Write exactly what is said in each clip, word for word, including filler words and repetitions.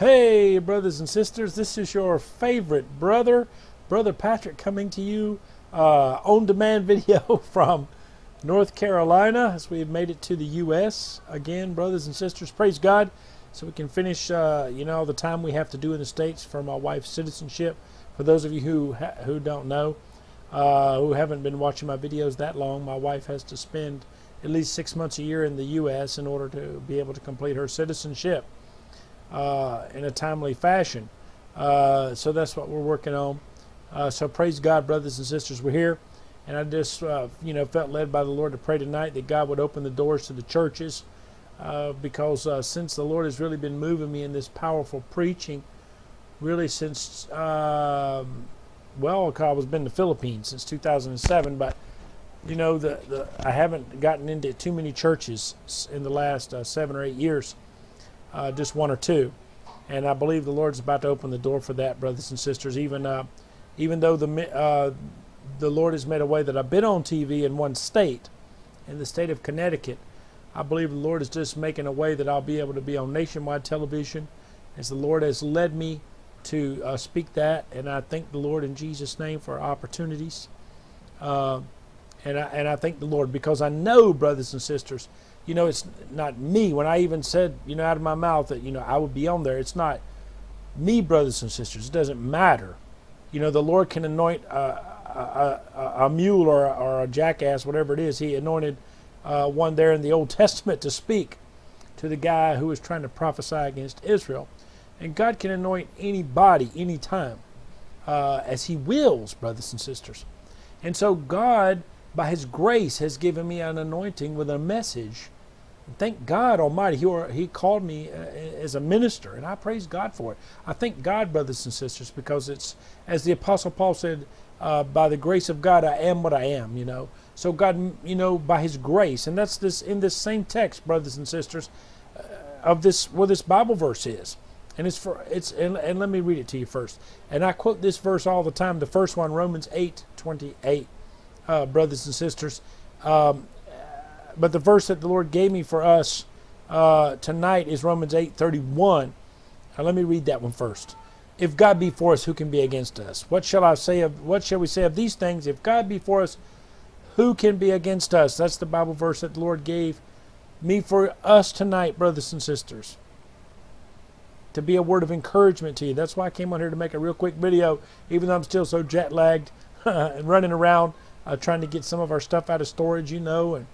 Hey, brothers and sisters, this is your favorite brother, Brother Patrick, coming to you uh, on-demand video from North Carolina as we've made it to the U S again, brothers and sisters. Praise God. So we can finish, uh, you know, the time we have to do in the States for my wife's citizenship. For those of you who, ha who don't know, uh, who haven't been watching my videos that long, my wife has to spend at least six months a year in the U S in order to be able to complete her citizenship. Uh, in a timely fashion. Uh, so that's what we're working on. Uh, so praise God, brothers and sisters, we're here. And I just, uh, you know, felt led by the Lord to pray tonight that God would open the doors to the churches uh, because uh, since the Lord has really been moving me in this powerful preaching, really since, um, well, I was been in the Philippines since two thousand seven, but, you know, the, the I haven't gotten into too many churches in the last uh, seven or eight years. Uh, just one or two, and I believe the Lord's about to open the door for that, brothers and sisters. Even uh, even though the uh, the Lord has made a way that I've been on T V in one state, in the state of Connecticut, I believe the Lord is just making a way that I'll be able to be on nationwide television, as the Lord has led me to uh, speak that. And I thank the Lord in Jesus' name for opportunities, uh, and I and I thank the Lord because I know, brothers and sisters. You know, it's not me. When I even said, you know, out of my mouth that, you know, I would be on there, it's not me, brothers and sisters. It doesn't matter. You know, the Lord can anoint a, a, a, a mule or a, or a jackass, whatever it is. He anointed uh, one there in the Old Testament to speak to the guy who was trying to prophesy against Israel. And God can anoint anybody, anytime, uh, as he wills, brothers and sisters. And so God, by his grace, has given me an anointing with a message. And thank God Almighty, he, or, he called me uh, as a minister, and I praise God for it. I thank God, brothers and sisters, because it's, as the Apostle Paul said, uh, by the grace of God, I am what I am, you know. So God, you know, by his grace, and that's this in this same text, brothers and sisters, uh, of this, where this Bible verse is. And it's for, it's, and, and let me read it to you first. And I quote this verse all the time, the first one, Romans eight twenty-eight. Uh, brothers and sisters, um, but the verse that the Lord gave me for us uh, tonight is Romans eight thirty-one. Now let me read that one first. If God be for us, who can be against us? What shall I say of what shall we say of these things? If God be for us, who can be against us? That's the Bible verse that the Lord gave me for us tonight, brothers and sisters, to be a word of encouragement to you. That's why I came on here to make a real quick video, even though I'm still so jet lagged and running around. Uh, trying to get some of our stuff out of storage, you know, and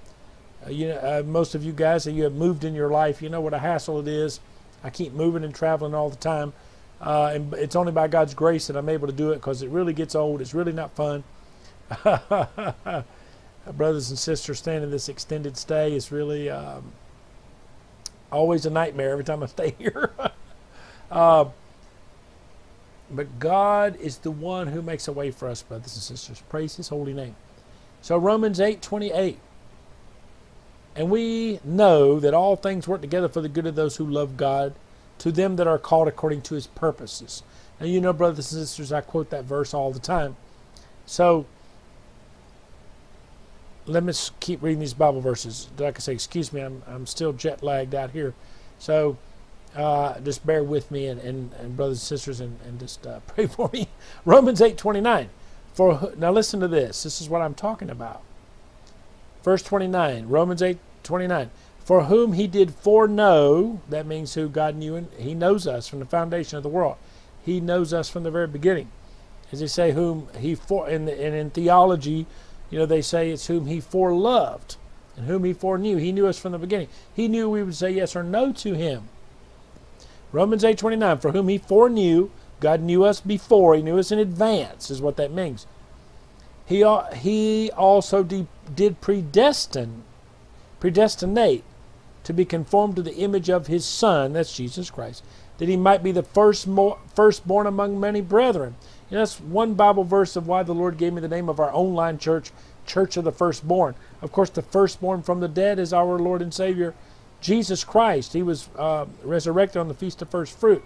uh, you know, uh, most of you guys that you have moved in your life, you know what a hassle it is. I keep moving and traveling all the time, uh, and it's only by God's grace that I'm able to do it because it really gets old. It's really not fun. Brothers and sisters, staying in this extended stay is really um, always a nightmare every time I stay here. uh, But God is the one who makes a way for us, brothers and sisters. Praise his holy name. So Romans eight twenty-eight. And we know that all things work together for the good of those who love God, to them that are called according to his purposes. And you know, brothers and sisters, I quote that verse all the time. So let me keep reading these Bible verses. Like I say, excuse me, I'm, I'm still jet lagged out here. So Uh, just bear with me, and, and, and brothers and sisters, and, and just uh, pray for me. Romans eight twenty-nine. For, now listen to this. This is what I'm talking about. Verse twenty-nine, Romans eight twenty-nine. For whom he did foreknow, that means who God knew, and he knows us from the foundation of the world. He knows us from the very beginning. As they say, whom he fore, and, and in theology, you know, they say it's whom he foreloved, and whom he foreknew. He knew us from the beginning. He knew we would say yes or no to him. Romans eight twenty-nine, for whom he foreknew, God knew us before. He knew us in advance, is what that means. He, he also de, did predestine, predestinate to be conformed to the image of his Son, that's Jesus Christ, that he might be the first mo, firstborn among many brethren. And that's one Bible verse of why the Lord gave me the name of our online church, Church of the Firstborn. Of course, the firstborn from the dead is our Lord and Savior, Jesus Christ. He was uh, resurrected on the Feast of First Fruit.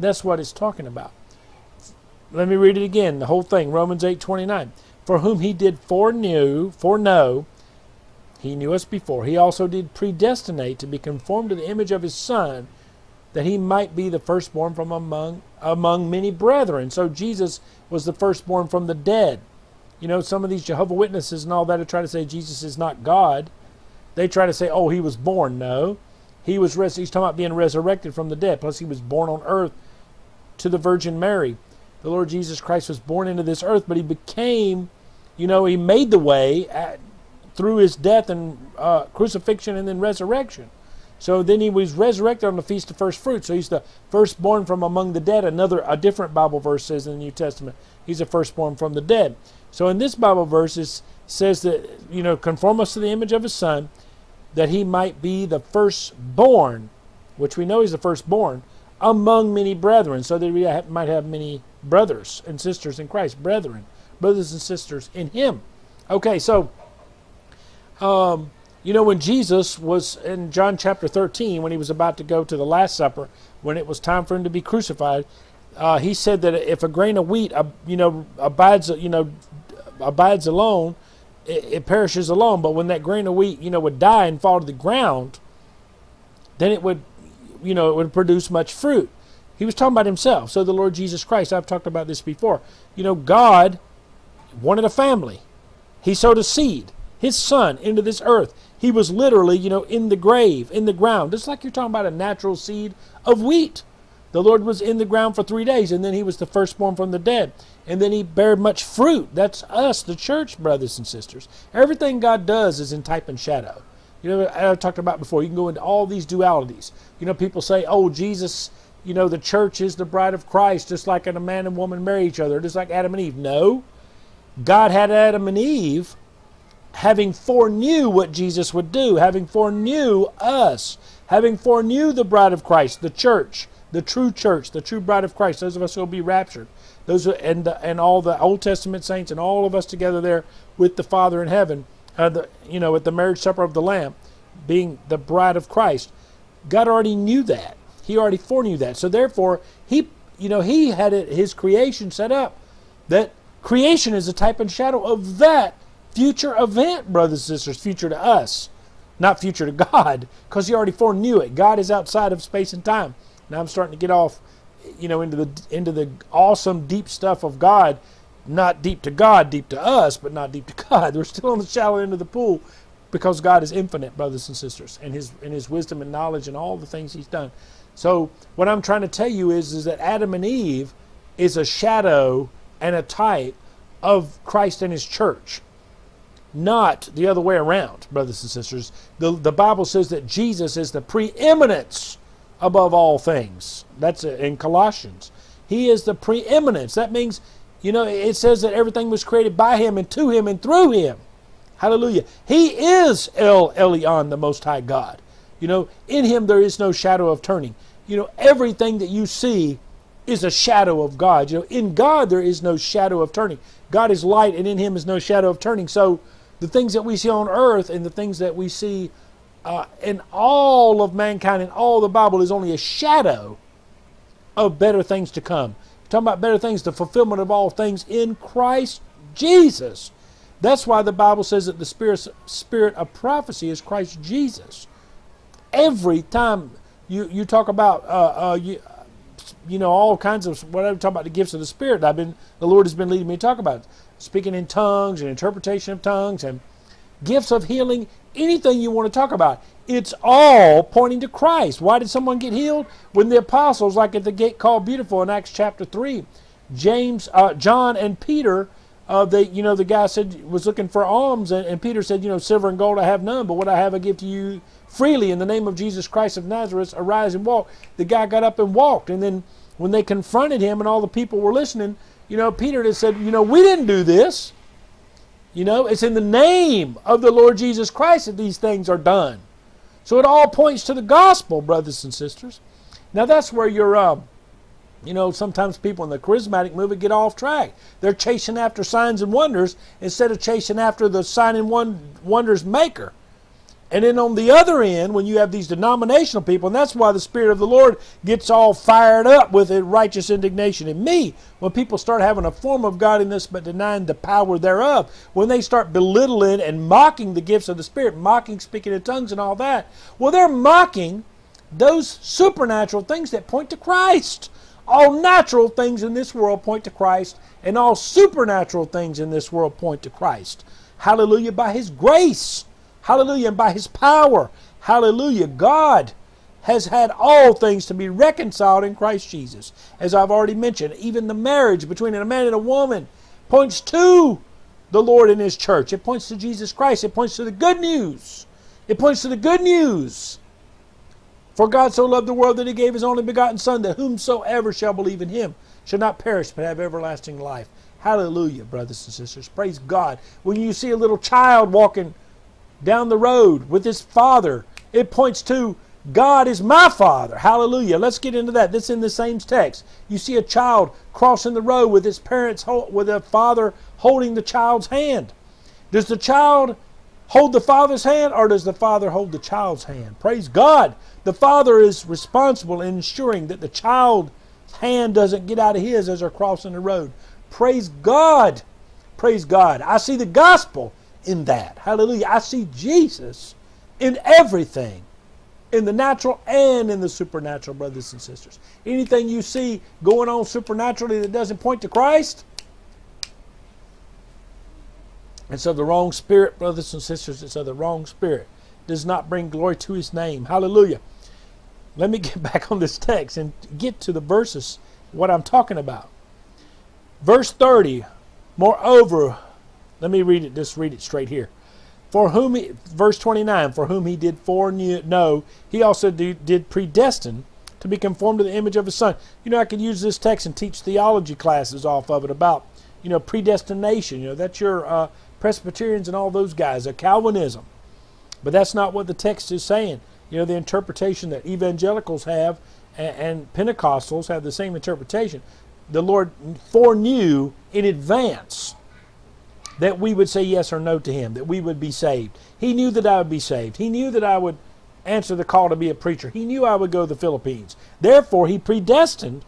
That's what it's talking about. Let me read it again, the whole thing, Romans eight twenty-nine. For whom he did foreknew, foreknow, he knew us before. He also did predestinate to be conformed to the image of his Son, that he might be the firstborn from among among many brethren. So Jesus was the firstborn from the dead. You know, some of these Jehovah's Witnesses and all that are trying to say Jesus is not God. They try to say, oh, he was born. No, he was res he's talking about being resurrected from the dead. Plus, he was born on earth to the Virgin Mary. The Lord Jesus Christ was born into this earth, but he became, you know, he made the way at, through his death and uh, crucifixion and then resurrection. So then he was resurrected on the Feast of First Fruits. So he's the firstborn from among the dead. Another, a different Bible verse says in the New Testament, he's a firstborn from the dead. So in this Bible verse, it says that, you know, conform us to the image of his son, that he might be the firstborn, which we know he's the firstborn, among many brethren, so that we ha might have many brothers and sisters in Christ, brethren, brothers and sisters in him. Okay, so, um, you know, when Jesus was in John chapter thirteen, when he was about to go to the Last Supper, when it was time for him to be crucified, uh, he said that if a grain of wheat, uh, you know, abides, you know, abides alone, it, it perishes alone. But when that grain of wheat, you know, would die and fall to the ground, then it would, you know, it would produce much fruit. He was talking about himself. So the Lord Jesus Christ, I've talked about this before. You know, God wanted a family. He sowed a seed, his son, into this earth. He was literally, you know, in the grave, in the ground. Just like you're talking about a natural seed of wheat. The Lord was in the ground for three days, and then he was the firstborn from the dead. And then he bare much fruit. That's us, the church, brothers and sisters. Everything God does is in type and shadow. You know, I've talked about before, you can go into all these dualities. You know, people say, oh, Jesus, you know, the church is the bride of Christ, just like a man and woman marry each other, just like Adam and Eve. No, God had Adam and Eve, having foreknew what Jesus would do, having foreknew us, having foreknew the bride of Christ, the church, the true church, the true bride of Christ, those of us who will be raptured, those who, and, the, and all the Old Testament saints and all of us together there with the Father in heaven, Uh, the, you know, at the marriage supper of the Lamb, being the bride of Christ. God already knew that. He already foreknew that. So therefore, he, you know, he had it, his creation set up, that creation is a type and shadow of that future event, brothers and sisters, future to us, not future to God, because he already foreknew it. God is outside of space and time. Now I'm starting to get off, you know, into the into the awesome deep stuff of God. Not deep to God, deep to us, but not deep to God. We're still on the shallow end of the pool because God is infinite, brothers and sisters, and his, and his wisdom and knowledge and all the things he's done. So what I'm trying to tell you is, is that Adam and Eve is a shadow and a type of Christ and his church, not the other way around, brothers and sisters. The, the Bible says that Jesus is the preeminence above all things. That's in Colossians. He is the preeminence. That means, you know, it says that everything was created by him and to him and through him. Hallelujah. He is El Elyon, the Most High God. You know, in him there is no shadow of turning. You know, everything that you see is a shadow of God. You know, in God there is no shadow of turning. God is light, and in him is no shadow of turning. So the things that we see on earth and the things that we see uh, in all of mankind and all the Bible is only a shadow of better things to come. Talking about better things, the fulfillment of all things in Christ Jesus. That's why the Bible says that the spirit, spirit of prophecy is Christ Jesus. Every time you, you talk about, uh, uh, you, you know, all kinds of, whatever, talking about the gifts of the Spirit, I've been, the Lord has been leading me to talk about it. Speaking in tongues and interpretation of tongues and gifts of healing, anything you want to talk about. It's all pointing to Christ. Why did someone get healed? When the apostles, like at the gate called Beautiful in Acts chapter three, James, uh, John, and Peter, uh, they, you know, the guy said was looking for alms, and, and Peter said, you know, silver and gold I have none, but what I have I give to you freely in the name of Jesus Christ of Nazareth. Arise and walk. The guy got up and walked, and then when they confronted him and all the people were listening, you know, Peter just said, you know, we didn't do this. You know, it's in the name of the Lord Jesus Christ that these things are done. So it all points to the gospel, brothers and sisters. Now that's where you're, um, you know, sometimes people in the charismatic movement get off track. They're chasing after signs and wonders instead of chasing after the sign and one, wonders maker. And then on the other end, when you have these denominational people, and that's why the Spirit of the Lord gets all fired up with righteous indignation in me. When people start having a form of godliness but denying the power thereof, when they start belittling and mocking the gifts of the Spirit, mocking speaking in tongues and all that, well, they're mocking Those supernatural things that point to Christ. All natural things in this world point to Christ, and all supernatural things in this world point to Christ. Hallelujah, by His grace. Hallelujah, and by His power. Hallelujah, God has had all things to be reconciled in Christ Jesus. As I've already mentioned, even the marriage between a man and a woman points to the Lord and His church. It points to Jesus Christ. It points to the good news. It points to the good news. For God so loved the world that He gave His only begotten Son, that whomsoever shall believe in Him shall not perish but have everlasting life. Hallelujah, brothers and sisters. Praise God. When you see a little child walking down the road with his father, it points to God is my Father. Hallelujah. Let's get into that. That's in the same text. You see a child crossing the road with his parents, with a father holding the child's hand. Does the child hold the father's hand, or does the father hold the child's hand? Praise God. The father is responsible in ensuring that the child's hand doesn't get out of his as they're crossing the road. Praise God. Praise God. I see the gospel in that. Hallelujah. I see Jesus in everything. In the natural and in the supernatural, brothers and sisters. Anything you see going on supernaturally that doesn't point to Christ, it's of the wrong spirit, brothers and sisters. It's of the wrong spirit. Does not bring glory to His name. Hallelujah. Let me get back on this text and get to the verses, what I'm talking about. Verse thirty, moreover, let me read it, just read it straight here. For whom he, verse twenty-nine, for whom He did foreknow, He also did predestine to be conformed to the image of His Son. You know, I could use this text and teach theology classes off of it about, you know, predestination. You know, that's your uh, Presbyterians and all those guys, uh, Calvinism. But that's not what the text is saying. You know, the interpretation that evangelicals have and, and Pentecostals have the same interpretation. The Lord foreknew in advance that we would say yes or no to Him, that we would be saved. He knew that I would be saved. He knew that I would answer the call to be a preacher. He knew I would go to the Philippines. Therefore, He predestined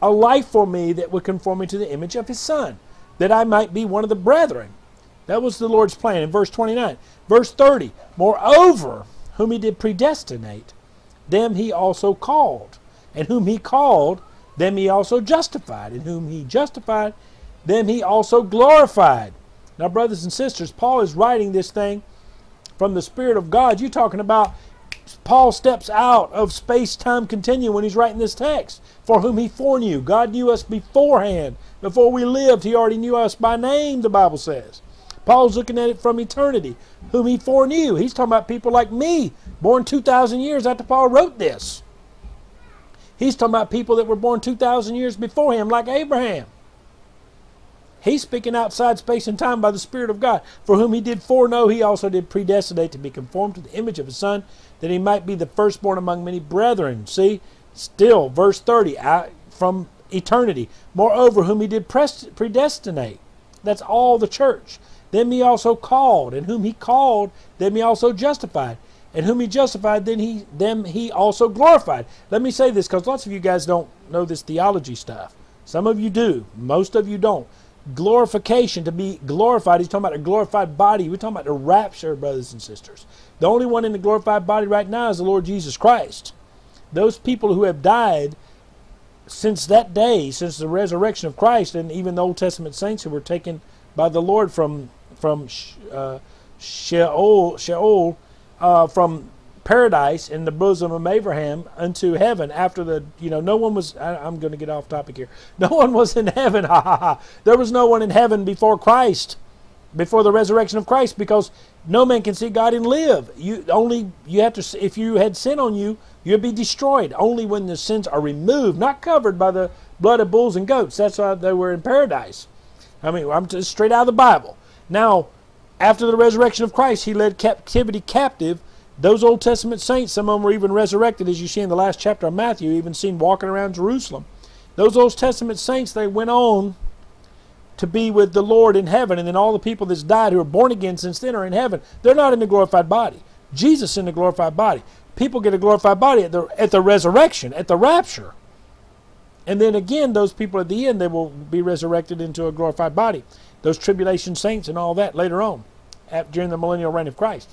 a life for me that would conform me to the image of His Son, that I might be one of the brethren. That was the Lord's plan in verse twenty-nine. Verse thirty, moreover, whom He did predestinate, them He also called. And whom He called, them He also justified. And whom He justified, them He also glorified. Now, brothers and sisters, Paul is writing this thing from the Spirit of God. You're talking about Paul steps out of space-time continuum when he's writing this text. For whom He foreknew. God knew us beforehand. Before we lived, He already knew us by name, the Bible says. Paul's looking at it from eternity. Whom He foreknew. He's talking about people like me, born two thousand years after Paul wrote this. He's talking about people that were born two thousand years before him, like Abraham. He's speaking outside space and time by the Spirit of God. For whom He did foreknow, He also did predestinate to be conformed to the image of His Son, that He might be the firstborn among many brethren. See, still, verse thirty, I, from eternity. Moreover, whom He did predestinate. That's all the church. Then He also called. And whom He called, then He also justified. And whom He justified, then he, them He also glorified. Let me say this, because lots of you guys don't know this theology stuff. Some of you do. Most of you don't. Glorification, to be glorified. He's talking about a glorified body. We're talking about the rapture, brothers and sisters. The only one in the glorified body right now is the Lord Jesus Christ. Those people who have died since that day, since the resurrection of Christ, and even the Old Testament saints who were taken by the Lord from from uh, Sheol, Sheol uh, from paradise in the bosom of Abraham unto heaven after the, you know, no one was, I, I'm going to get off topic here. No one was in heaven, ha ha ha. There was no one in heaven before Christ, before the resurrection of Christ, because no man can see God and live. You only, you have to, if you had sin on you, you'd be destroyed. Only when the sins are removed, not covered by the blood of bulls and goats. That's why they were in paradise. I mean, I'm just straight out of the Bible. Now, after the resurrection of Christ, He led captivity captive. Those Old Testament saints, some of them were even resurrected, as you see in the last chapter of Matthew, even seen walking around Jerusalem. Those Old Testament saints, they went on to be with the Lord in heaven, and then all the people that's died who are born again since then are in heaven. They're not in the glorified body. Jesus in the glorified body. People get a glorified body at the, at the resurrection, at the rapture. And then again, those people at the end, they will be resurrected into a glorified body. Those tribulation saints and all that later on, after, during the millennial reign of Christ.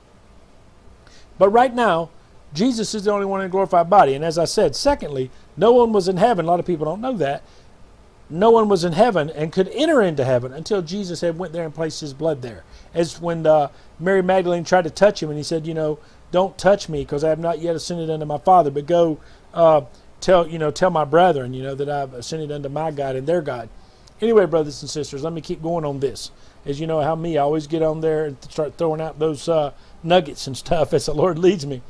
But right now, Jesus is the only one in a glorified body. And as I said, secondly, no one was in heaven. A lot of people don't know that. No one was in heaven and could enter into heaven until Jesus had went there and placed his blood there. As when uh, Mary Magdalene tried to touch him, and he said, you know, don't touch me because I have not yet ascended unto my Father, but go uh, tell, you know, tell my brethren, you know, that I've ascended unto my God and their God. Anyway, brothers and sisters, let me keep going on this. As you know how me, I always get on there and start throwing out those uh, nuggets and stuff as the Lord leads me.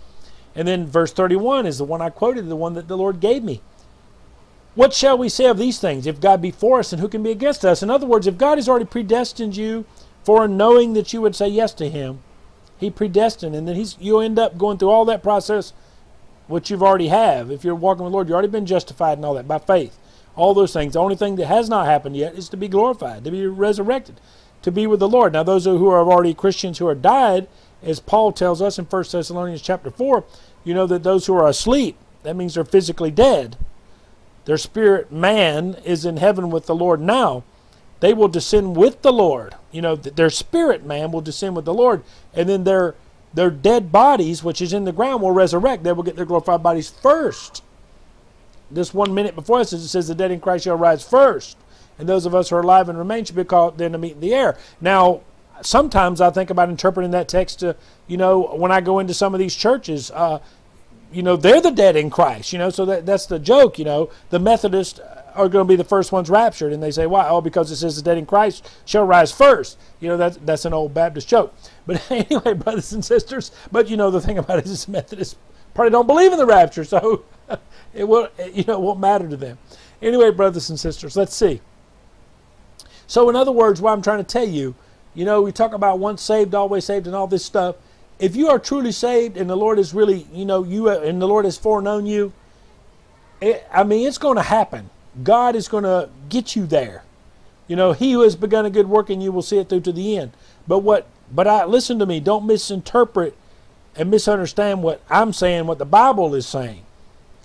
And then verse thirty-one is the one I quoted, the one that the Lord gave me. What shall we say of these things? If God be for us, then who can be against us? In other words, if God has already predestined you for knowing that you would say yes to him, he predestined, and then he's, you'll end up going through all that process, which you've already have. If you're walking with the Lord, you've already been justified and all that by faith. All those things. The only thing that has not happened yet is to be glorified, to be resurrected, to be with the Lord. Now, those who are already Christians who are died, as Paul tells us in first Thessalonians chapter four, you know that those who are asleep, that means they're physically dead. Their spirit man is in heaven with the Lord now. They will descend with the Lord. You know, their spirit man will descend with the Lord. And then their, their dead bodies, which is in the ground, will resurrect. They will get their glorified bodies first. This one minute before us, it says the dead in Christ shall rise first. And those of us who are alive and remain should be called then to meet in the air. Now, sometimes I think about interpreting that text to, you know, when I go into some of these churches, uh, you know, they're the dead in Christ, you know, so that, that's the joke, you know. The Methodists are going to be the first ones raptured, and they say, why? Oh, because it says the dead in Christ shall rise first. You know, that's, that's an old Baptist joke. But anyway, brothers and sisters, but, you know, the thing about it is Methodists probably don't believe in the rapture, so it, will, you know, it won't matter to them. Anyway, brothers and sisters, let's see. So in other words, what I'm trying to tell you, you know, we talk about once saved, always saved, and all this stuff. If you are truly saved and the Lord is really, you know, you and the Lord has foreknown you, it, I mean, it's going to happen. God is going to get you there. You know, he who has begun a good work in you will see it through to the end. But what, but I, listen to me, don't misinterpret and misunderstand what I'm saying, what the Bible is saying.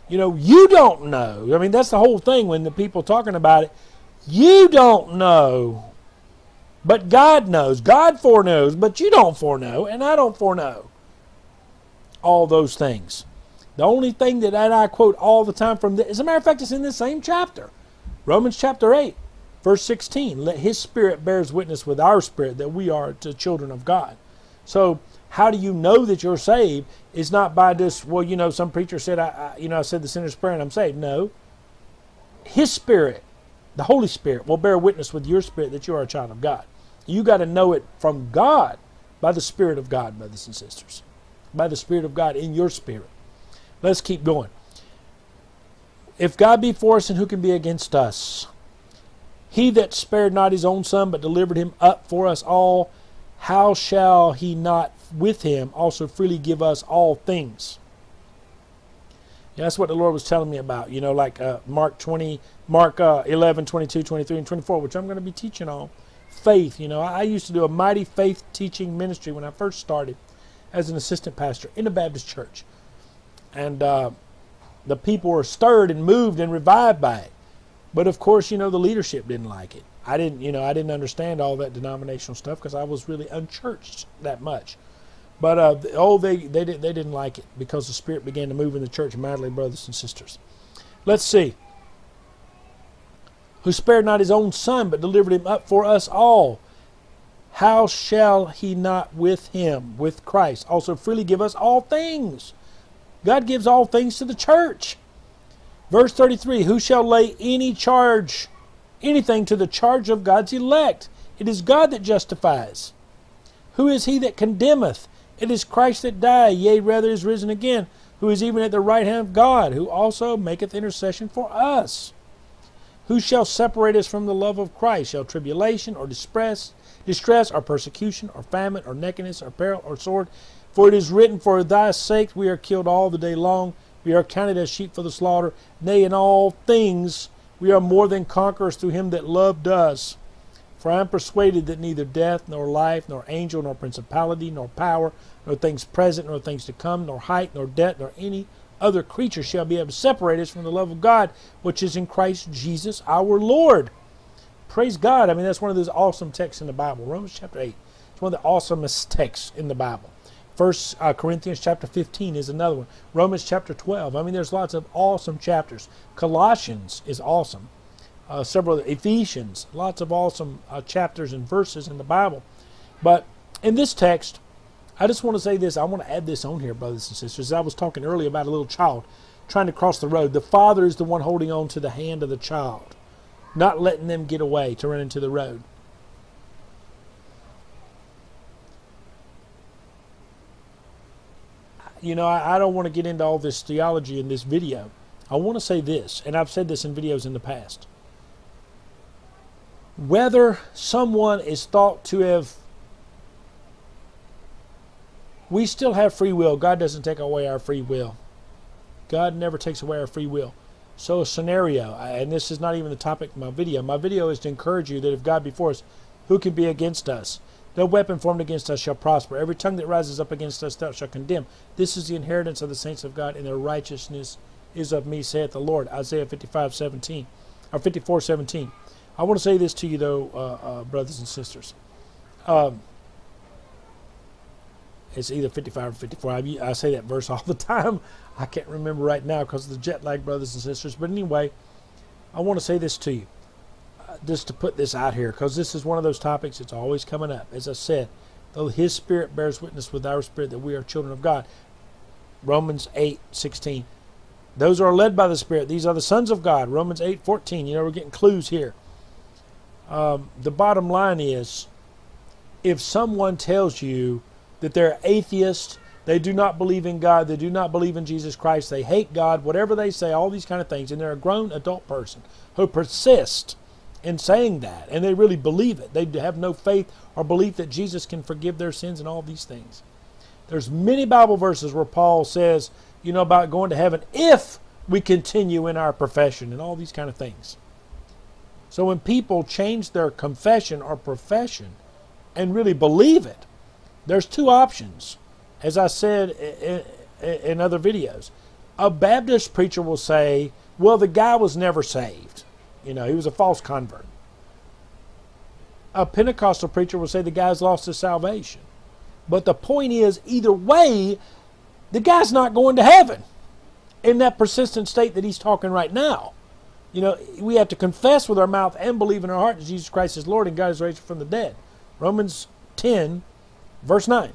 You know, you don't know. I mean, that's the whole thing when the people talking about it. You don't know. But God knows. God foreknows, but you don't foreknow, and I don't foreknow. All those things. The only thing that I quote all the time from this, as a matter of fact, it's in this same chapter. Romans chapter eight, verse sixteen. Let his spirit bears witness with our spirit that we are the children of God. So, how do you know that you're saved? It's not by this, well, you know, some preacher said, I, I, you know, I said the sinner's prayer and I'm saved. No. His spirit, the Holy Spirit, will bear witness with your spirit that you are a child of God. You got to know it from God, by the Spirit of God, brothers and sisters. By the Spirit of God in your spirit. Let's keep going. If God be for us, then who can be against us? He that spared not his own son, but delivered him up for us all, how shall he not with him also freely give us all things? Yeah, that's what the Lord was telling me about. You know, like uh, Mark eleven, twenty-two, twenty-three, and twenty-four, which I'm going to be teaching on. Faith, you know. I used to do a mighty faith teaching ministry when I first started as an assistant pastor in a Baptist church. And uh, the people were stirred and moved and revived by it. But, of course, you know, the leadership didn't like it. I didn't, you know, I didn't understand all that denominational stuff because I was really unchurched that much. But, uh, oh, they, they, did, they didn't like it because the Spirit began to move in the church mightily, brothers and sisters. Let's see. Who spared not his own son, but delivered him up for us all, how shall he not with him, with Christ, also freely give us all things? God gives all things to the church. Verse thirty-three, who shall lay any charge, anything to the charge of God's elect? It is God that justifies. Who is he that condemneth? It is Christ that died, yea, rather is risen again, who is even at the right hand of God, who also maketh intercession for us. Who shall separate us from the love of Christ? Shall tribulation, or distress, distress, or persecution, or famine, or nakedness, or peril, or sword? For it is written, for thy sake we are killed all the day long. We are counted as sheep for the slaughter. Nay, in all things we are more than conquerors through him that loved us. For I am persuaded that neither death, nor life, nor angel, nor principality, nor power, nor things present, nor things to come, nor height, nor depth, nor any other creature shall be able to separate us from the love of God, which is in Christ Jesus our Lord. Praise God. I mean, that's one of those awesome texts in the Bible. Romans chapter eight. It's one of the awesomest texts in the Bible. First Corinthians chapter fifteen is another one. Romans chapter twelve. I mean, there's lots of awesome chapters. Colossians is awesome. Uh, several of the Ephesians, lots of awesome uh, chapters and verses in the Bible. But in this text, I just want to say this. I want to add this on here, brothers and sisters. As I was talking earlier about a little child trying to cross the road. The father is the one holding on to the hand of the child, not letting them get away to run into the road. You know, I, I don't want to get into all this theology in this video. I want to say this, and I've said this in videos in the past. Whether someone is thought to have, we still have free will. God doesn't take away our free will. God never takes away our free will. So a scenario, and this is not even the topic of my video. My video is to encourage you that if God be for us, who can be against us? No weapon formed against us shall prosper. Every tongue that rises up against us thou shalt condemn. This is the inheritance of the saints of God, and their righteousness is of me, saith the Lord. Isaiah fifty-five seventeen, or fifty-four seventeen. I want to say this to you, though, uh, uh, brothers and sisters. Um, it's either fifty-five or fifty-four. I, I say that verse all the time. I can't remember right now because of the jet lag, brothers and sisters. But anyway, I want to say this to you. Just to put this out here, because this is one of those topics that's always coming up. As I said, though his spirit bears witness with our spirit that we are children of God. Romans eight sixteen. Those are led by the Spirit. These are the sons of God. Romans eight fourteen. You know, we're getting clues here. Um, the bottom line is, if someone tells you that they're atheist, they do not believe in God, they do not believe in Jesus Christ, they hate God, whatever they say, all these kind of things, and they're a grown adult person who persists in saying that, and they really believe it. They have no faith or belief that Jesus can forgive their sins and all these things. There's many Bible verses where Paul says, you know, about going to heaven if we continue in our profession and all these kind of things. So when people change their confession or profession and really believe it, there's two options, as I said in other videos. A Baptist preacher will say, well, the guy was never saved. You know, he was a false convert. A Pentecostal preacher will say the guy's lost his salvation. But the point is, either way, the guy's not going to heaven in that persistent state that he's talking right now. You know, we have to confess with our mouth and believe in our heart that Jesus Christ is Lord and God is raised from the dead. Romans ten, verse nine.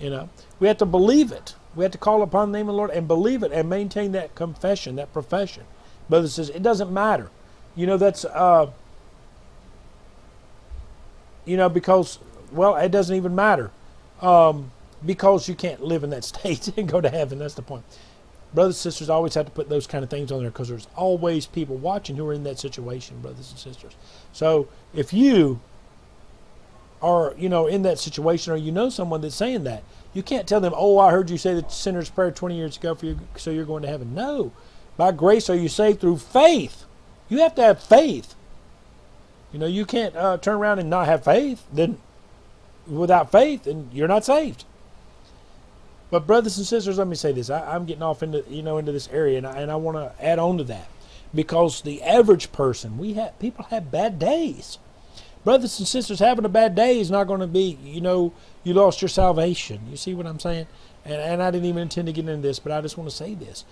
You know, we have to believe it. We have to call upon the name of the Lord and believe it and maintain that confession, that profession. But it says it doesn't matter. You know, that's, uh, you know, because, well, it doesn't even matter. Um, because you can't live in that state and go to heaven. That's the point. Brothers and sisters, I always have to put those kind of things on there because there's always people watching who are in that situation, brothers and sisters. So if you are, you know, in that situation or you know someone that's saying that, you can't tell them, oh, I heard you say the sinner's prayer twenty years ago, for you, so you're going to heaven. No. By grace are you saved through faith. You have to have faith. You know, you can't uh, turn around and not have faith. Then, without faith, then you're not saved. But brothers and sisters, let me say this. I, I'm getting off into, you know, into this area, and I, and I want to add on to that. Because the average person, we have, people have bad days. Brothers and sisters, having a bad day is not going to be, you know, you lost your salvation. You see what I'm saying? And, and I didn't even intend to get into this, but I just want to say this.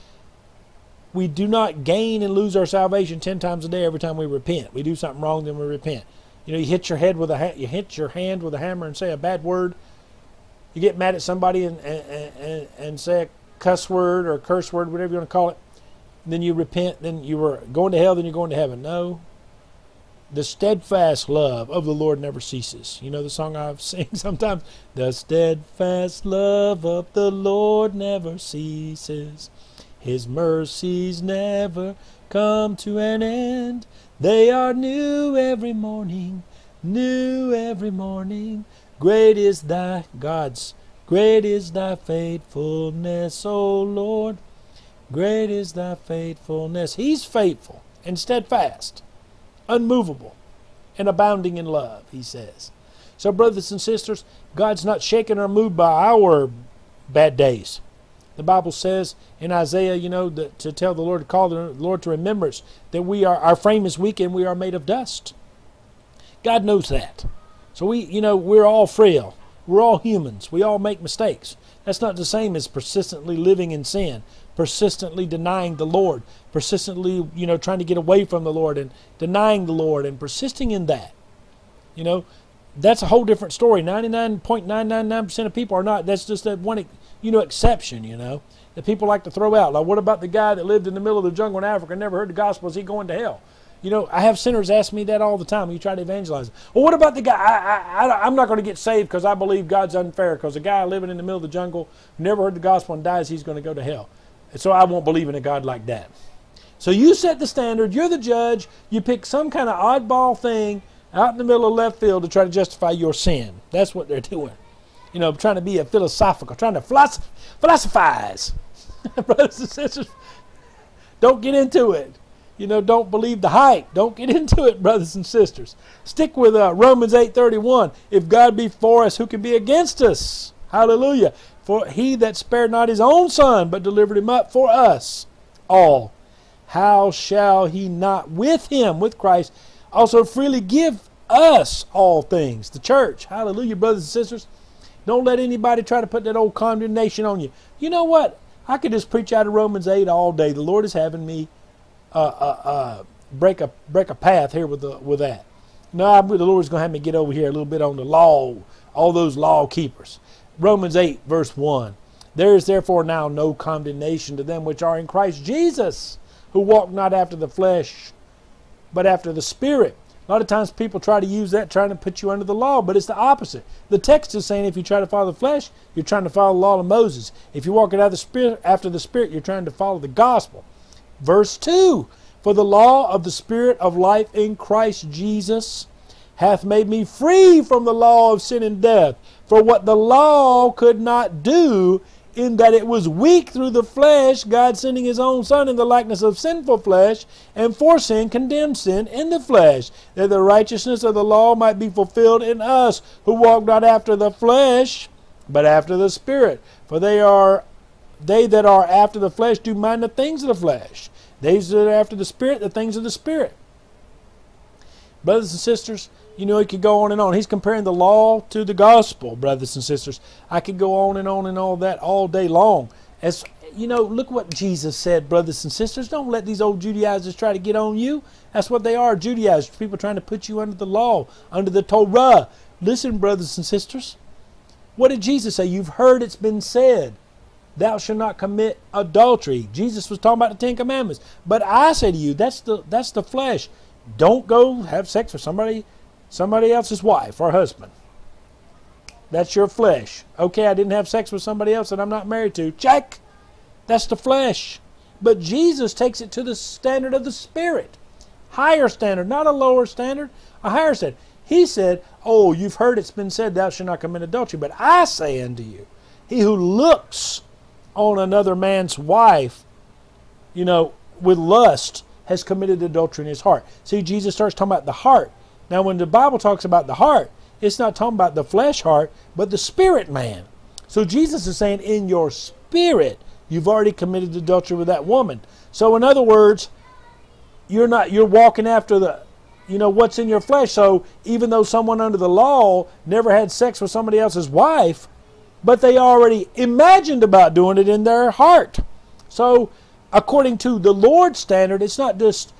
We do not gain and lose our salvation ten times a day every time we repent. We do something wrong, then we repent. You know, you hit your head with a ha you hit your hand with a hammer and say a bad word. You get mad at somebody and and, and and say a cuss word or a curse word, whatever you want to call it. And then you repent. Then you were going to hell. Then you're going to heaven. No. The steadfast love of the Lord never ceases. You know the song I sing sometimes. The steadfast love of the Lord never ceases. His mercies never come to an end. They are new every morning, new every morning. Great is thy, God's, great is thy faithfulness, O Lord. Great is thy faithfulness. He's faithful and steadfast, unmovable, and abounding in love, he says. So, brothers and sisters, God's not shaken or moved by our bad days. The Bible says in Isaiah, you know, the, to tell the Lord, to call the Lord to remembrance that we are, our frame is weak and we are made of dust. God knows that. So we, you know, we're all frail. We're all humans. We all make mistakes. That's not the same as persistently living in sin, persistently denying the Lord, persistently, you know, trying to get away from the Lord and denying the Lord and persisting in that. You know, that's a whole different story. ninety-nine point nine nine nine percent of people are not. That's just that one, you know, exception, you know, that people like to throw out. Like, what about the guy that lived in the middle of the jungle in Africa and never heard the gospel? Is he going to hell? You know, I have sinners ask me that all the time. You try to evangelize. Well, what about the guy? I, I, I, I'm not going to get saved because I believe God's unfair, because the guy living in the middle of the jungle who never heard the gospel and dies, he's going to go to hell. And so I won't believe in a God like that. So you set the standard. You're the judge. You pick some kind of oddball thing out in the middle of left field to try to justify your sin. That's what they're doing. You know, trying to be a philosophical, trying to philosoph philosophize. Brothers and sisters, don't get into it. You know, don't believe the hype. Don't get into it, brothers and sisters. Stick with uh, Romans eight thirty-one. If God be for us, who can be against us? Hallelujah. For he that spared not his own son, but delivered him up for us all, how shall he not with him, with Christ, also freely give us all things? The church. Hallelujah, brothers and sisters. Don't let anybody try to put that old condemnation on you. You know what? I could just preach out of Romans eight all day. The Lord is having me Uh, uh, uh, break a break a path here with the, with that. No, I believe the Lord's going to have me get over here a little bit on the law, all those law keepers. Romans eight verse one. There is therefore now no condemnation to them which are in Christ Jesus, who walk not after the flesh, but after the Spirit. A lot of times people try to use that, trying to put you under the law, but it's the opposite. The text is saying if you try to follow the flesh, you're trying to follow the law of Moses. If you walk out of the Spirit, after the Spirit, you're trying to follow the gospel. Verse two, for the law of the Spirit of life in Christ Jesus hath made me free from the law of sin and death. For what the law could not do, in that it was weak through the flesh, God sending his own Son in the likeness of sinful flesh, and for sin condemned sin in the flesh, that the righteousness of the law might be fulfilled in us, who walk not after the flesh, but after the Spirit. For they are They that are after the flesh do mind the things of the flesh. They that are after the Spirit, the things of the Spirit. Brothers and sisters, you know, he could go on and on. He's comparing the law to the gospel, brothers and sisters. I could go on and on and all that all day long. As you know, look what Jesus said, brothers and sisters. Don't let these old Judaizers try to get on you. That's what they are, Judaizers, people trying to put you under the law, under the Torah. Listen, brothers and sisters, what did Jesus say? You've heard it's been said, thou shalt not commit adultery. Jesus was talking about the Ten Commandments. But I say to you, that's the that's the flesh. Don't go have sex with somebody, somebody else's wife or husband. That's your flesh. Okay, I didn't have sex with somebody else that I'm not married to. Check. That's the flesh. But Jesus takes it to the standard of the Spirit. Higher standard, not a lower standard, a higher standard. He said, oh, you've heard it's been said, thou shalt not commit adultery. But I say unto you, he who looks on another man's wife, you know, with lust, has committed adultery in his heart. See, Jesus starts talking about the heart. Now, when the Bible talks about the heart, it's not talking about the flesh heart, but the spirit man. So Jesus is saying, in your spirit, you've already committed adultery with that woman. So in other words, you're not, you're walking after the, you know, what's in your flesh. So even though someone under the law never had sex with somebody else's wife, but they already imagined about doing it in their heart. So according to the Lord's standard, it's not just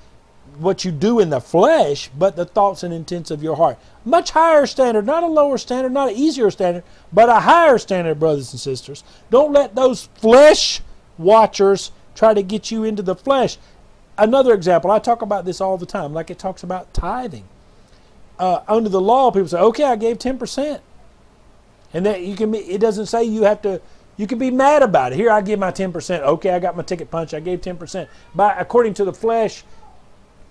what you do in the flesh, but the thoughts and intents of your heart. Much higher standard, not a lower standard, not an easier standard, but a higher standard, brothers and sisters. Don't let those flesh watchers try to get you into the flesh. Another example, I talk about this all the time, like it talks about tithing. Uh, under the law, people say, okay, I gave ten percent. And that you can be, it doesn't say you have to, you can be mad about it. Here, I give my ten percent. Okay, I got my ticket punch. I gave ten percent. By, according to the flesh,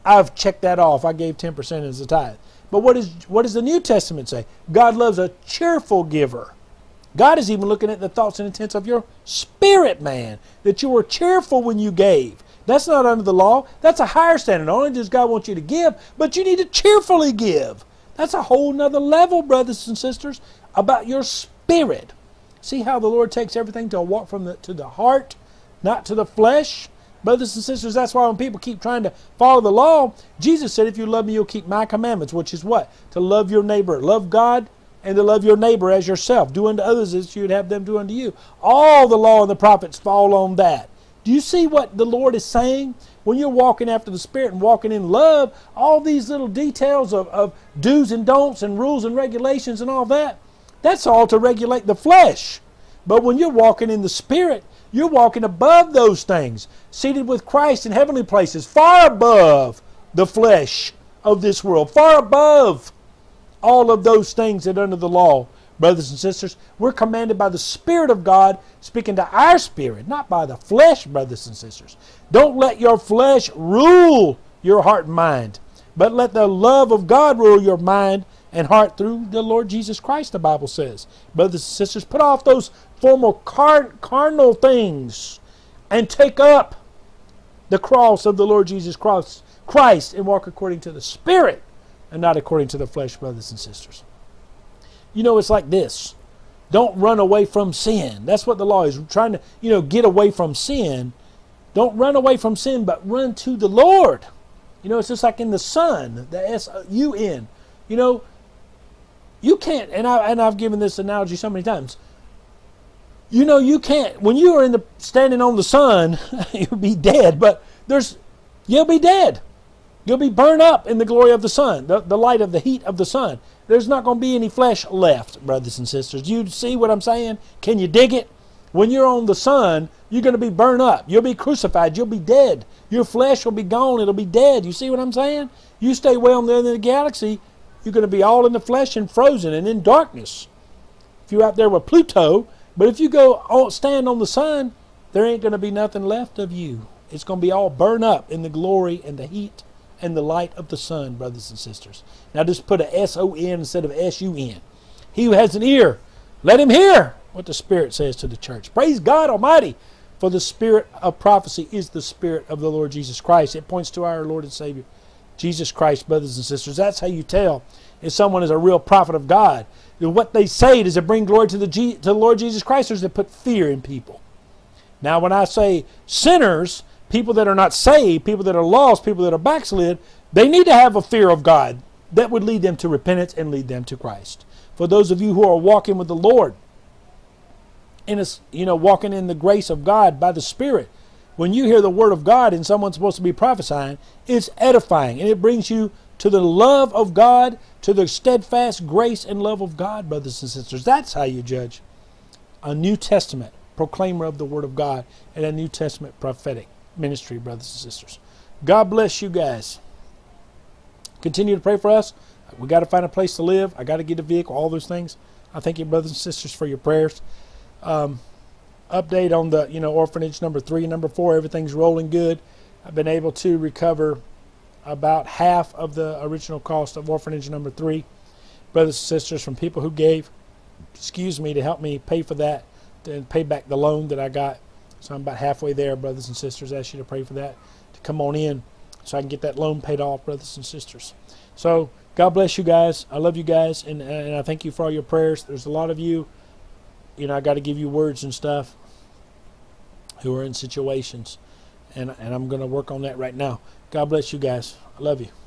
I've checked that off. I gave ten percent as a tithe. But what is, what does the New Testament say? God loves a cheerful giver. God is even looking at the thoughts and intents of your spirit, man, that you were cheerful when you gave. That's not under the law. That's a higher standard. Not only does God want you to give, but you need to cheerfully give. That's a whole nother level, brothers and sisters, about your spirit. See how the Lord takes everything to a walk from the, to the heart, not to the flesh. Brothers and sisters, that's why when people keep trying to follow the law, Jesus said, if you love me, you'll keep my commandments, which is what? To love your neighbor, love God and to love your neighbor as yourself. Do unto others as you would have them do unto you. All the law and the prophets fall on that. Do you see what the Lord is saying? When you're walking after the Spirit and walking in love, all these little details of, of do's and don'ts and rules and regulations and all that, that's all to regulate the flesh. But when you're walking in the Spirit, you're walking above those things, seated with Christ in heavenly places, far above the flesh of this world, far above all of those things that are under the law. Brothers and sisters, we're commanded by the Spirit of God, speaking to our spirit, not by the flesh, brothers and sisters. Don't let your flesh rule your heart and mind, but let the love of God rule your mind and heart through the Lord Jesus Christ, the Bible says. Brothers and sisters, put off those formal car carnal things and take up the cross of the Lord Jesus Christ and walk according to the Spirit and not according to the flesh, brothers and sisters. You know, it's like this. Don't run away from sin. That's what the law is trying to, you know, get away from sin. Don't run away from sin, but run to the Lord. You know, it's just like in the sun, the S U N. You know, you can't, and, I, and I've given this analogy so many times. You know, you can't, when you are in the, standing on the sun, you'll be dead, but there's, you'll be dead. You'll be burned up in the glory of the sun, the, the light of the heat of the sun. There's not going to be any flesh left, brothers and sisters. Do you see what I'm saying? Can you dig it? When you're on the sun, you're going to be burned up. You'll be crucified. You'll be dead. Your flesh will be gone. It'll be dead. You see what I'm saying? You stay well in the end of the galaxy, you're going to be all in the flesh and frozen and in darkness. If you're out there with Pluto, but if you go stand on the sun, there ain't going to be nothing left of you. It's going to be all burned up in the glory and the heat and the light of the sun, brothers and sisters. Now just put a S O N instead of S U N. He who has an ear, let him hear what the Spirit says to the church. Praise God Almighty, for the spirit of prophecy is the Spirit of the Lord Jesus Christ. It points to our Lord and Savior, Jesus Christ, brothers and sisters. That's how you tell if someone is a real prophet of God. What they say does it bring glory to the, G to the Lord Jesus Christ, or does it put fear in people? Now when I say sinners, people that are not saved, people that are lost, people that are backslid, they need to have a fear of God that would lead them to repentance and lead them to Christ. For those of you who are walking with the Lord, in a, you know, walking in the grace of God by the Spirit, when you hear the Word of God and someone's supposed to be prophesying, it's edifying and it brings you to the love of God, to the steadfast grace and love of God, brothers and sisters. That's how you judge a New Testament proclaimer of the Word of God and a New Testament prophetic ministry, brothers and sisters. God bless you guys. Continue to pray for us. We got to find a place to live. I got to get a vehicle, all those things. I thank you, brothers and sisters, for your prayers. Um, update on the, you know, orphanage number three, number four, everything's rolling good. I've been able to recover about half of the original cost of orphanage number three, brothers and sisters, from people who gave, excuse me, to help me pay for that and pay back the loan that I got. So I'm about halfway there, brothers and sisters. I ask you to pray for that, to come on in so I can get that loan paid off, brothers and sisters. So God bless you guys. I love you guys, and, and I thank you for all your prayers. There's a lot of you, you know, I got to give you words and stuff, who are in situations, and, and I'm going to work on that right now. God bless you guys. I love you.